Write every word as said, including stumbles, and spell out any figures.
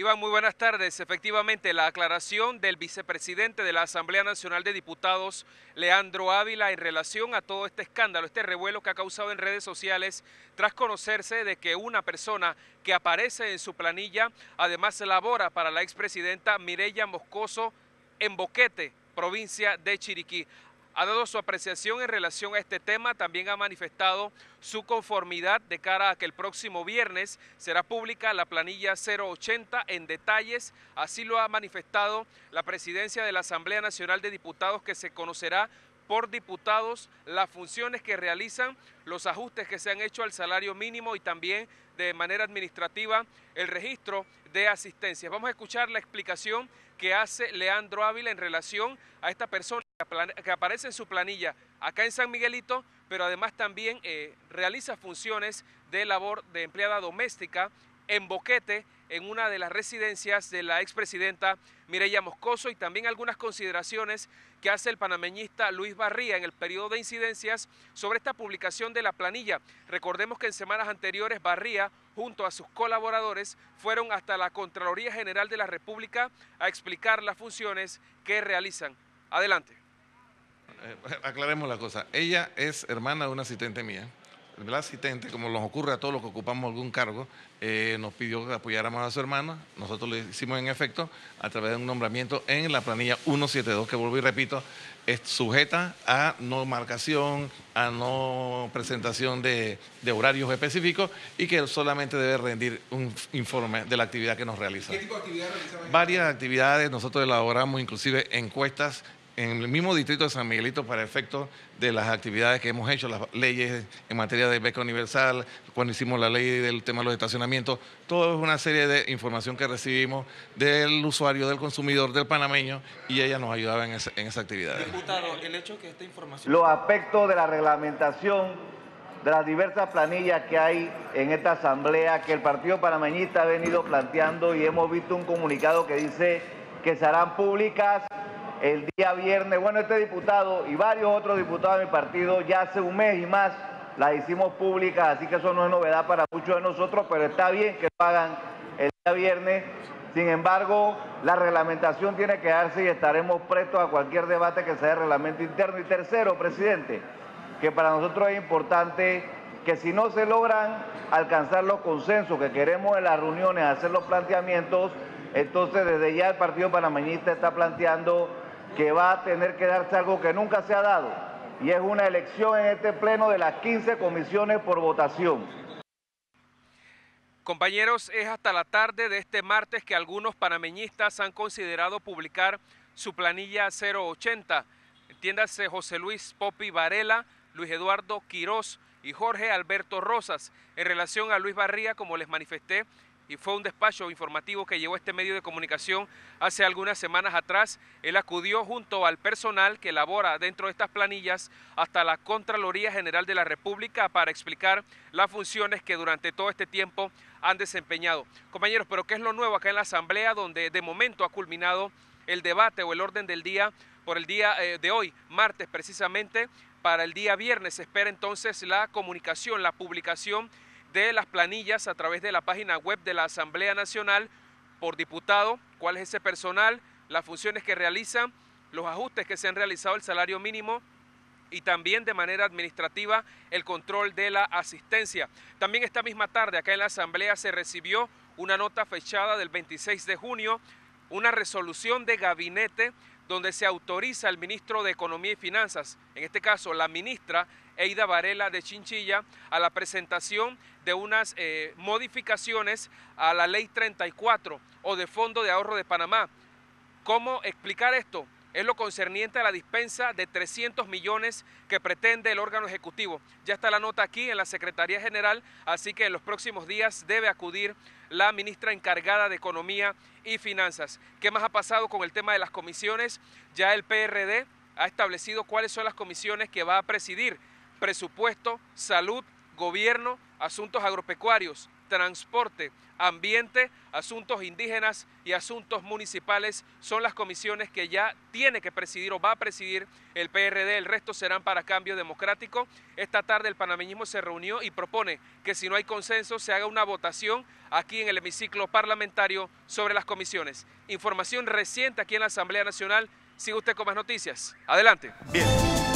Iván, muy buenas tardes. Efectivamente, la aclaración del vicepresidente de la Asamblea Nacional de Diputados, Leandro Ávila, en relación a todo este escándalo, este revuelo que ha causado en redes sociales, tras conocerse de que una persona que aparece en su planilla, además labora para la expresidenta Mireya Moscoso en Boquete, provincia de Chiriquí. Ha dado su apreciación en relación a este tema, también ha manifestado su conformidad de cara a que el próximo viernes será pública la planilla cero ochenta en detalles. Así lo ha manifestado la presidencia de la Asamblea Nacional de Diputados, que se conocerá por diputados las funciones que realizan, los ajustes que se han hecho al salario mínimo y también de manera administrativa el registro de asistencias. Vamos a escuchar la explicación que hace Leandro Ávila en relación a esta persona que aparece en su planilla acá en San Miguelito, pero además también eh, realiza funciones de labor de empleada doméstica en Boquete, en una de las residencias de la expresidenta Mireya Moscoso, y también algunas consideraciones que hace el panameñista Luis Barría en el periodo de incidencias sobre esta publicación de la planilla. Recordemos que en semanas anteriores Barría, junto a sus colaboradores, fueron hasta la Contraloría General de la República a explicar las funciones que realizan. Adelante. Eh, aclaremos la cosa. Ella es hermana de una asistente mía. La asistente, como nos ocurre a todos los que ocupamos algún cargo, eh, nos pidió que apoyáramos a su hermana. Nosotros lo hicimos en efecto a través de un nombramiento en la planilla ciento setenta y dos, que vuelvo y repito, es sujeta a no marcación, a no presentación de, de horarios específicos, y que solamente debe rendir un informe de la actividad que nos realiza. ¿Qué tipo de actividad realizaba? Varias actividades. Nosotros elaboramos inclusive encuestas en el mismo distrito de San Miguelito para efectos de las actividades que hemos hecho, las leyes en materia de beca universal, cuando hicimos la ley del tema de los estacionamientos, todo es una serie de información que recibimos del usuario, del consumidor, del panameño, y ella nos ayudaba en esa, en esa actividad. Diputado, el hecho que esta información... Los aspectos de la reglamentación de las diversas planillas que hay en esta asamblea, que el Partido Panameñista ha venido planteando, y hemos visto un comunicado que dice que se harán públicas el día viernes. Bueno, este diputado y varios otros diputados de mi partido ya hace un mes y más las hicimos públicas, así que eso no es novedad para muchos de nosotros, pero está bien que lo hagan el día viernes. Sin embargo, la reglamentación tiene que darse y estaremos prestos a cualquier debate que sea de reglamento interno. Y tercero, presidente, que para nosotros es importante que si no se logran alcanzar los consensos que queremos en las reuniones, hacer los planteamientos, entonces desde ya el Partido Panameñista está planteando que va a tener que darse algo que nunca se ha dado, y es una elección en este pleno de las quince comisiones por votación. Compañeros, es hasta la tarde de este martes que algunos panameñistas han considerado publicar su planilla cero ochenta. Entiéndase José Luis Popi Varela, Luis Eduardo Quiroz y Jorge Alberto Rosas. En relación a Luis Barría, como les manifesté, y fue un despacho informativo que llevó este medio de comunicación hace algunas semanas atrás, él acudió junto al personal que labora dentro de estas planillas hasta la Contraloría General de la República para explicar las funciones que durante todo este tiempo han desempeñado. Compañeros, pero ¿qué es lo nuevo acá en la Asamblea, donde de momento ha culminado el debate o el orden del día por el día de hoy, martes precisamente? Para el día viernes se espera entonces la comunicación, la publicación de las planillas a través de la página web de la Asamblea Nacional por diputado, cuál es ese personal, las funciones que realizan, los ajustes que se han realizado al salario mínimo y también de manera administrativa el control de la asistencia. También esta misma tarde acá en la Asamblea se recibió una nota fechada del veintiséis de junio, una resolución de gabinete donde se autoriza al ministro de Economía y Finanzas, en este caso la ministra Eida Varela de Chinchilla, a la presentación de unas eh, modificaciones a la Ley treinta y cuatro o de Fondo de Ahorro de Panamá. ¿Cómo explicar esto? Es lo concerniente a la dispensa de trescientos millones que pretende el órgano ejecutivo. Ya está la nota aquí en la Secretaría General, así que en los próximos días debe acudir la ministra encargada de Economía y Finanzas. ¿Qué más ha pasado con el tema de las comisiones? Ya el P R D ha establecido cuáles son las comisiones que va a presidir: presupuesto, salud, gobierno, asuntos agropecuarios, transporte, ambiente, asuntos indígenas y asuntos municipales son las comisiones que ya tiene que presidir o va a presidir el P R D, el resto serán para Cambio Democrático. Esta tarde el panameñismo se reunió y propone que si no hay consenso se haga una votación aquí en el hemiciclo parlamentario sobre las comisiones. Información reciente aquí en la Asamblea Nacional, sigue usted con más noticias. Adelante. Bien.